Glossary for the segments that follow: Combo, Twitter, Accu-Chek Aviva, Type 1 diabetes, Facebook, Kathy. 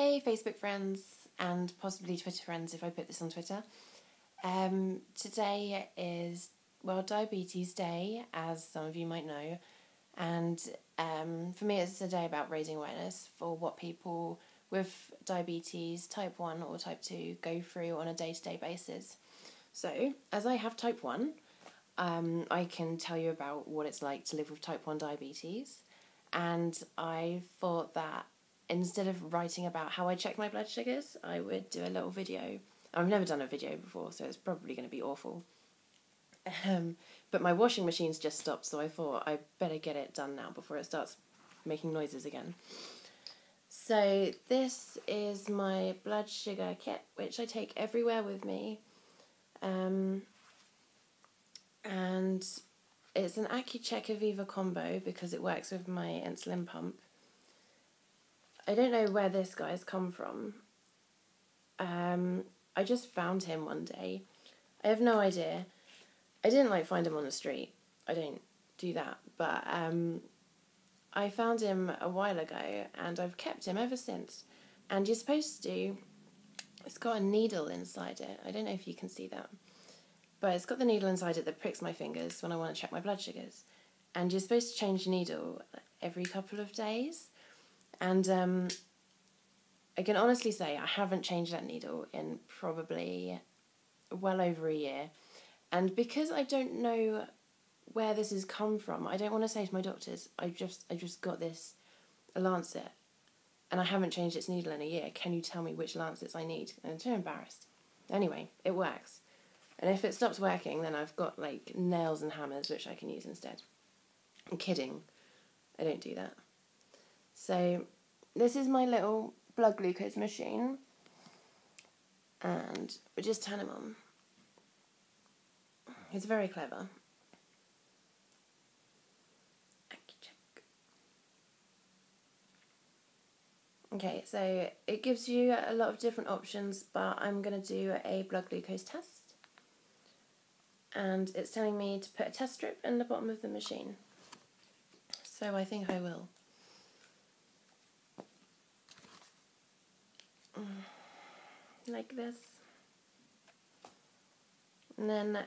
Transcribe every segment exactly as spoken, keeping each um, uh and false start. Hey Facebook friends and possibly Twitter friends if I put this on Twitter. Um, today is World Diabetes Day, as some of you might know, and um, for me it's a day about raising awareness for what people with diabetes type one or type two go through on a day-to-day basis. So, as I have type one, um, I can tell you about what it's like to live with type one diabetes, and I thought that instead of writing about how I check my blood sugars, I would do a little video. I've never done a video before, so it's probably going to be awful. Um, but my washing machine's just stopped, so I thought I better get it done now before it starts making noises again. So this is my blood sugar kit, which I take everywhere with me. Um, and it's an Accu-Chek Aviva combo because it works with my insulin pump. I don't know where this guy's come from. Um, I just found him one day. I have no idea. I didn't like find him on the street. I don't do that. But um, I found him a while ago and I've kept him ever since. And you're supposed to, it's got a needle inside it. I don't know if you can see that. But it's got the needle inside it that pricks my fingers when I want to check my blood sugars. And you're supposed to change the needle every couple of days. And um, I can honestly say I haven't changed that needle in probably well over a year. And because I don't know where this has come from, I don't want to say to my doctors, I just I just got this lancet and I haven't changed its needle in a year. Can you tell me which lancets I need? And I'm too embarrassed. Anyway, it works. And if it stops working, then I've got like nails and hammers, which I can use instead. I'm kidding. I don't do that. So this is my little blood glucose machine, and we just turn him on. It's very clever. Accu-Chek. Okay, so it gives you a lot of different options, but I'm going to do a blood glucose test, and it's telling me to put a test strip in the bottom of the machine, so I think I will. Like this, and then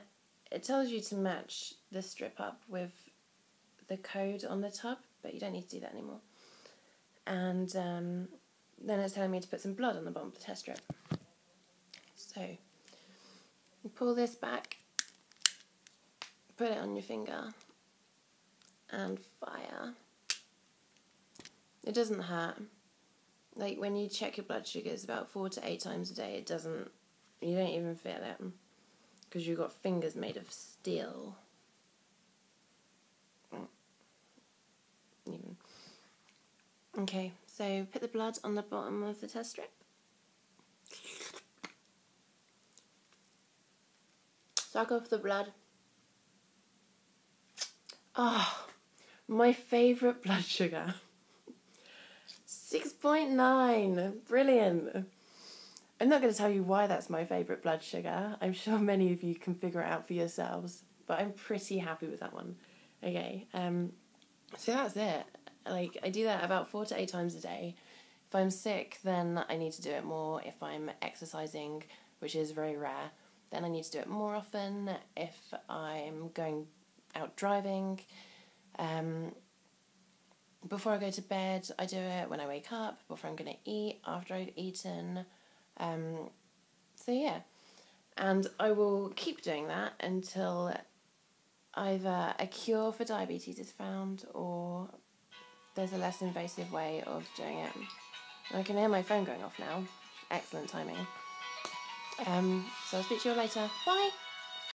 it tells you to match the strip up with the code on the tub, but you don't need to do that anymore. And um, then it's telling me to put some blood on the bottom of the test strip, so you pull this back, put it on your finger and fire. It doesn't hurt. Like, when you check your blood sugars about four to eight times a day, it doesn't, you don't even feel it, because you've got fingers made of steel. Even. Okay, so put the blood on the bottom of the test strip. Suck off the blood. Oh, my favourite blood sugar. six point nine, brilliant. I'm not going to tell you why that's my favourite blood sugar. I'm sure many of you can figure it out for yourselves, but I'm pretty happy with that one. Okay, um, so that's it. Like, I do that about four to eight times a day. If I'm sick, then I need to do it more. If I'm exercising, which is very rare, then I need to do it more often. If I'm going out driving, um, before I go to bed, I do it when I wake up, before I'm going to eat, after I've eaten. Um, so yeah, and I will keep doing that until either a cure for diabetes is found or there's a less invasive way of doing it. I can hear my phone going off now. Excellent timing. Um, so I'll speak to you all later. Bye!